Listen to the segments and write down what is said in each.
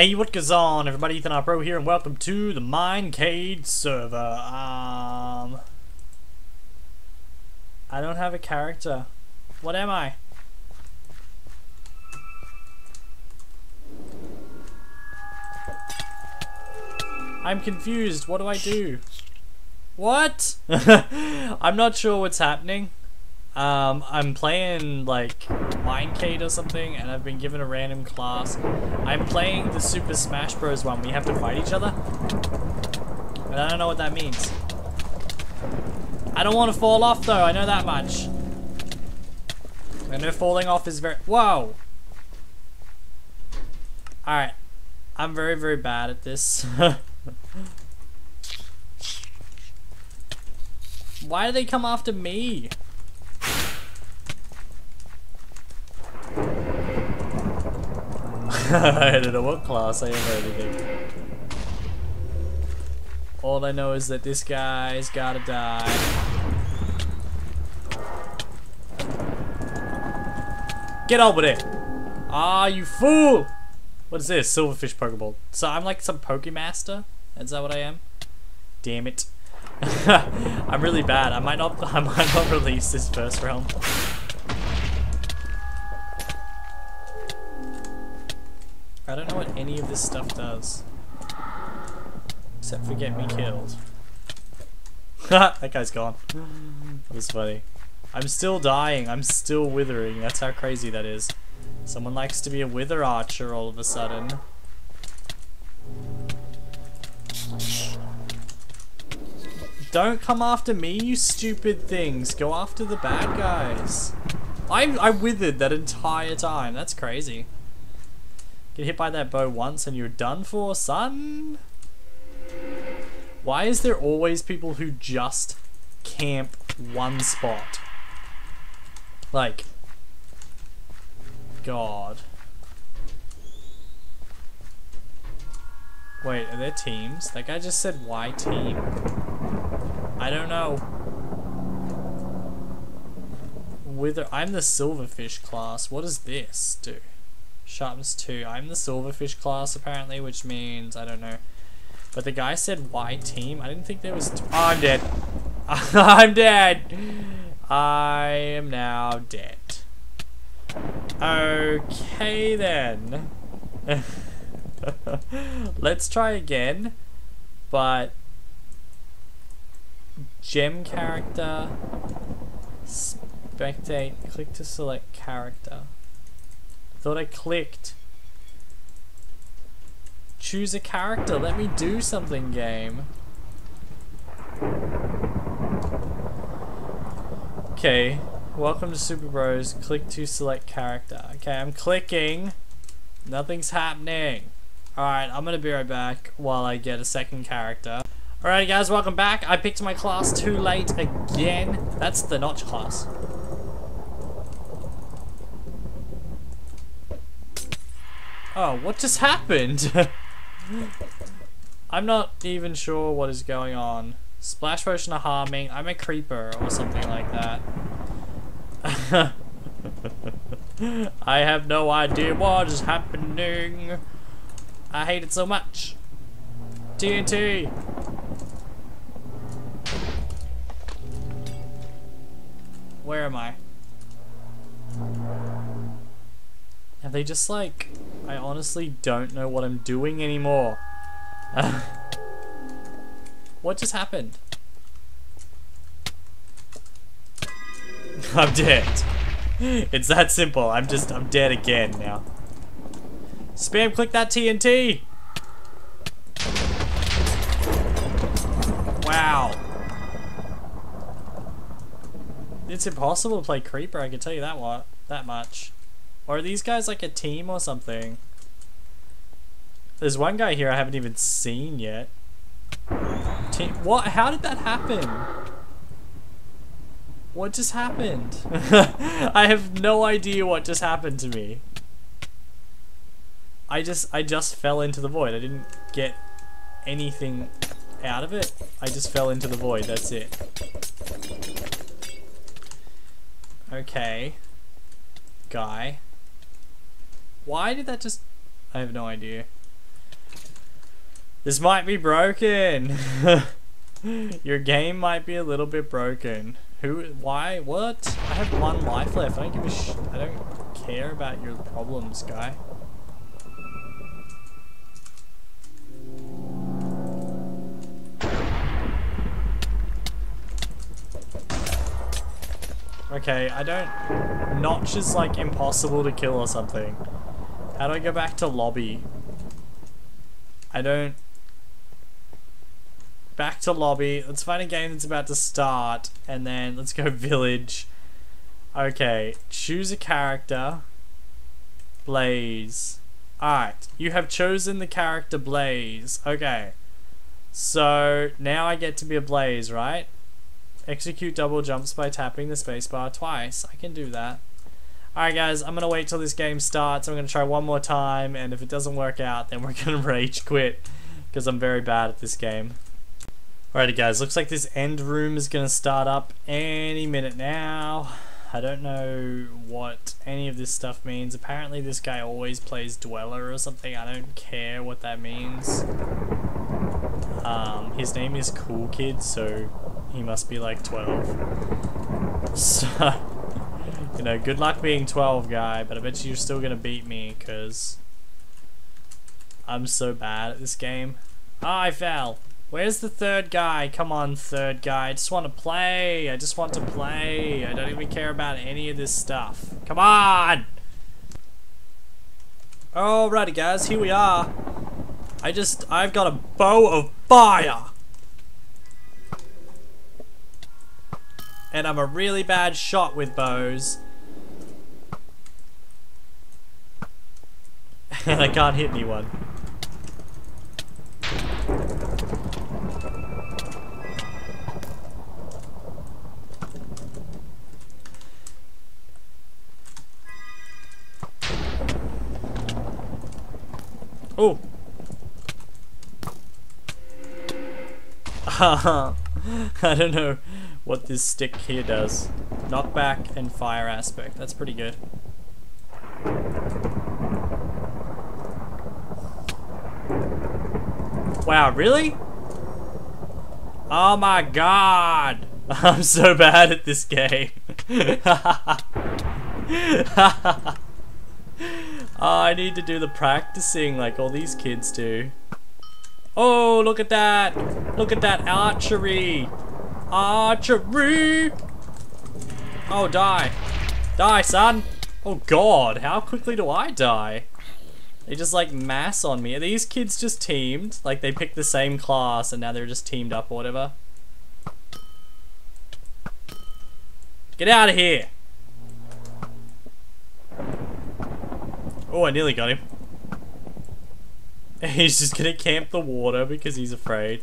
Hey, what goes on, everybody? EthanRPro here, and welcome to the Minecade server. I don't have a character. What am I? I'm confused. What do I do? What? I'm not sure what's happening. I'm playing like Minecade or something, and I've been given a random class. I'm playing the Super Smash Bros one. We have to fight each other, and I don't know what that means. I don't want to fall off though, I know that much. I know falling off is very... Whoa! Alright. I'm very, very bad at this. Why do they come after me? I don't know what class I am or anything. All I know is that this guy's gotta die. Get over there! Ah, you fool! What is this? Silverfish Pokeball. So I'm like some Pokemaster? Is that what I am? Damn it. I'm really bad. I might not release this first realm. I don't know what any of this stuff does. Except for get me killed. That guy's gone. That was funny. I'm still dying. I'm still withering. That's how crazy that is. Someone likes to be a wither archer all of a sudden. Don't come after me, you stupid things. Go after the bad guys. I withered that entire time. That's crazy. Get hit by that bow once and you're done for, son. Why is there always people who just camp one spot? Like, God. Wait, are there teams? That guy just said, why team? I don't know. Wither. I'm the Silverfish class. What does this do? Sharpness 2. I'm the Silverfish class apparently, which means I don't know. But the guy said why team? I didn't think there was... Oh, I'm dead. I'm dead. I am now dead. Okay then. Let's try again. But gem character, spectate, click to select character. Thought I clicked. Choose a character. Let me do something, game. Okay. Welcome to Super Bros. Click to select character. Okay, I'm clicking. Nothing's happening. Alright, I'm gonna be right back while I get a second character. Alright guys, welcome back. I picked my class too late again. That's the Notch class. Oh, what just happened? I'm not even sure what is going on. Splash potion of harming. I'm a creeper or something like that. I have no idea what is happening. I hate it so much. TNT. Where am I? Have they just like... I honestly don't know what I'm doing anymore. What just happened? I'm dead. It's that simple. I'm dead again now. Spam click that TNT. Wow. It's impossible to play creeper, I can tell you that much. Or are these guys like a team or something? There's one guy here I haven't even seen yet. Team, what? How did that happen? What just happened? I have no idea what just happened to me. I just fell into the void. I didn't get anything out of it. I just fell into the void. That's it. Okay. Guy. Why did that just... I have no idea. This might be broken. Your game might be a little bit broken. Who? Why? What? I have one life left. I don't give a sh. I don't care about your problems, guy. Okay, I don't... Notch is like impossible to kill or something. How do I go back to lobby? I don't... Back to lobby. Let's find a game that's about to start. And then let's go village. Okay, choose a character. Blaze. Alright, you have chosen the character Blaze. Okay. So, now I get to be a Blaze, right? Execute double jumps by tapping the spacebar twice. I can do that. Alright guys, I'm going to wait till this game starts. I'm going to try one more time, and if it doesn't work out, then we're going to rage quit, because I'm very bad at this game. Alrighty guys, looks like this end room is going to start up any minute now. I don't know what any of this stuff means. Apparently this guy always plays Dweller or something. I don't care what that means. His name is Cool Kid, so... he must be like 12. So, you know, good luck being 12, guy, but I bet you're still gonna beat me, because I'm so bad at this game. Ah, I fell. Where's the third guy? Come on, third guy. I just want to play. I just want to play. I don't even care about any of this stuff. Come on! Alrighty, guys, here we are. I've got a bow of fire! And I'm a really bad shot with bows. And I can't hit anyone. Oh. I don't know what this stick here does. Knockback and fire aspect. That's pretty good. Wow, really? Oh my god! I'm so bad at this game. Oh, I need to do the practicing like all these kids do. Oh, look at that! Look at that archery! Archery! Oh, die. Die, son! Oh, God, how quickly do I die? They just, like, mass on me. Are these kids just teamed? Like, they picked the same class and now they're just teamed up or whatever? Get out of here! Oh, I nearly got him. He's just gonna camp the water because he's afraid.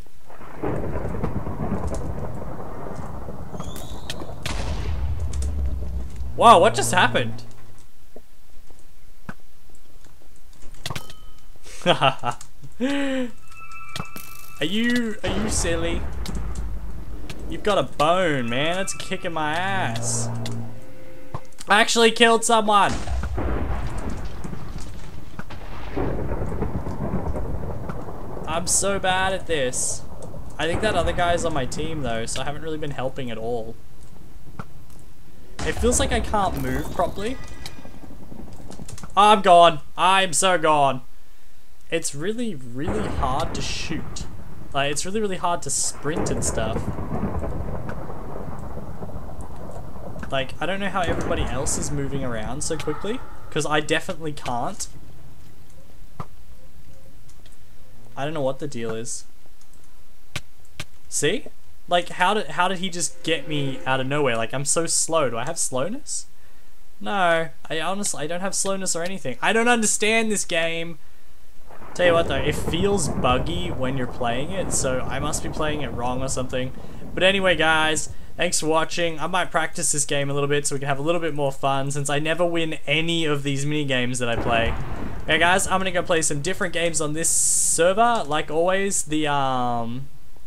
Wow, what just happened? Are you silly? You've got a bone, man. That's kicking my ass. I actually killed someone. I'm so bad at this. I think that other guy's on my team though, so I haven't really been helping at all. It feels like I can't move properly. I'm gone. I'm so gone. It's really, really hard to shoot. Like, it's really, really hard to sprint and stuff. Like, I don't know how everybody else is moving around so quickly, because I definitely can't. I don't know what the deal is. See? Like, how did he just get me out of nowhere? Like, I'm so slow. Do I have slowness? No. I honestly don't have slowness or anything. I don't understand this game. Tell you what though, it feels buggy when you're playing it, so I must be playing it wrong or something. But anyway guys, thanks for watching. I might practice this game a little bit so we can have a little bit more fun, since I never win any of these mini games that I play. Okay guys, I'm gonna go play some different games on this server. Like always, the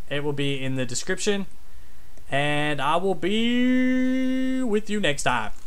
it will be in the description, and I will be with you next time.